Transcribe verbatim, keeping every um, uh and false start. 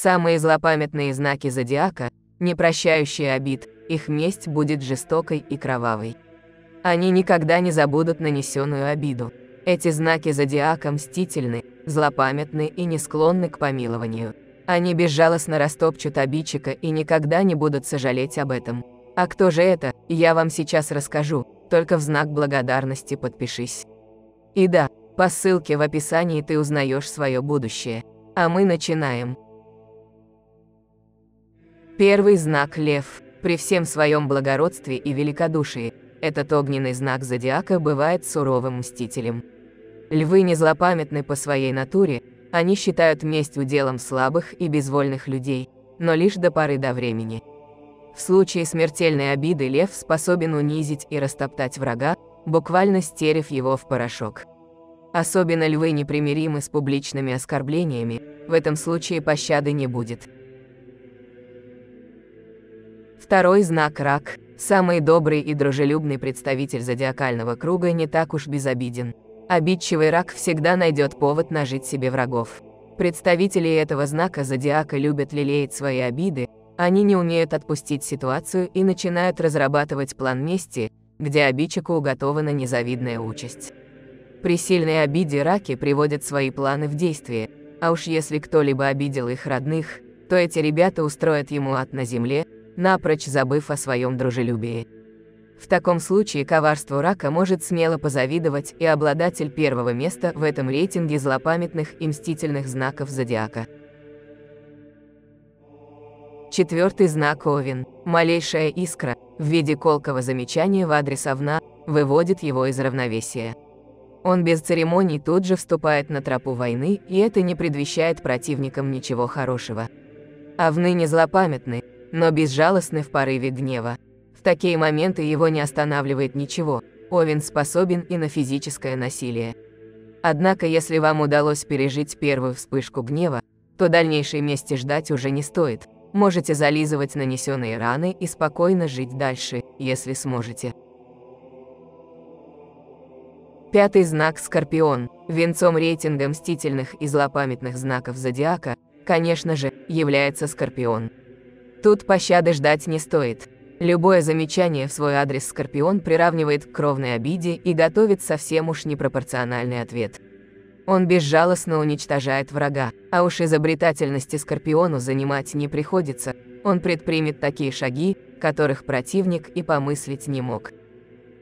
Самые злопамятные знаки зодиака, не прощающие обид, их месть будет жестокой и кровавой. Они никогда не забудут нанесенную обиду. Эти знаки зодиака мстительны, злопамятны и не склонны к помилованию. Они безжалостно растопчут обидчика и никогда не будут сожалеть об этом. А кто же это, я вам сейчас расскажу, только в знак благодарности подпишись. И да, по ссылке в описании ты узнаешь свое будущее. А мы начинаем. Первый знак Лев. При всем своем благородстве и великодушии, этот огненный знак зодиака бывает суровым мстителем. Львы не злопамятны по своей натуре, они считают месть уделом слабых и безвольных людей, но лишь до поры до времени. В случае смертельной обиды лев способен унизить и растоптать врага, буквально стерев его в порошок. Особенно львы непримиримы с публичными оскорблениями, в этом случае пощады не будет. Второй знак Рак. Самый добрый и дружелюбный представитель зодиакального круга не так уж безобиден. Обидчивый рак всегда найдет повод нажить себе врагов. Представители этого знака зодиака любят лелеять свои обиды, они не умеют отпустить ситуацию и начинают разрабатывать план мести, где обидчику уготована незавидная участь. При сильной обиде раки приводят свои планы в действие, а уж если кто-либо обидел их родных, то эти ребята устроят ему ад на земле, напрочь забыв о своем дружелюбии. В таком случае коварству рака может смело позавидовать и обладатель первого места в этом рейтинге злопамятных и мстительных знаков зодиака. Четвертый знак Овен. Малейшая искра, в виде колкого замечания в адрес Овна, выводит его из равновесия. Он без церемоний тут же вступает на тропу войны, и это не предвещает противникам ничего хорошего. Овны не злопамятны, но безжалостны в порыве гнева. В такие моменты его не останавливает ничего, Овен способен и на физическое насилие. Однако если вам удалось пережить первую вспышку гнева, то дальнейшей мести ждать уже не стоит, можете зализывать нанесенные раны и спокойно жить дальше, если сможете. Пятый знак Скорпион. Венцом рейтинга мстительных и злопамятных знаков зодиака, конечно же, является Скорпион. Тут пощады ждать не стоит. Любое замечание в свой адрес Скорпион приравнивает к кровной обиде и готовит совсем уж непропорциональный ответ. Он безжалостно уничтожает врага, а уж изобретательности Скорпиону занимать не приходится, он предпримет такие шаги, которых противник и помыслить не мог.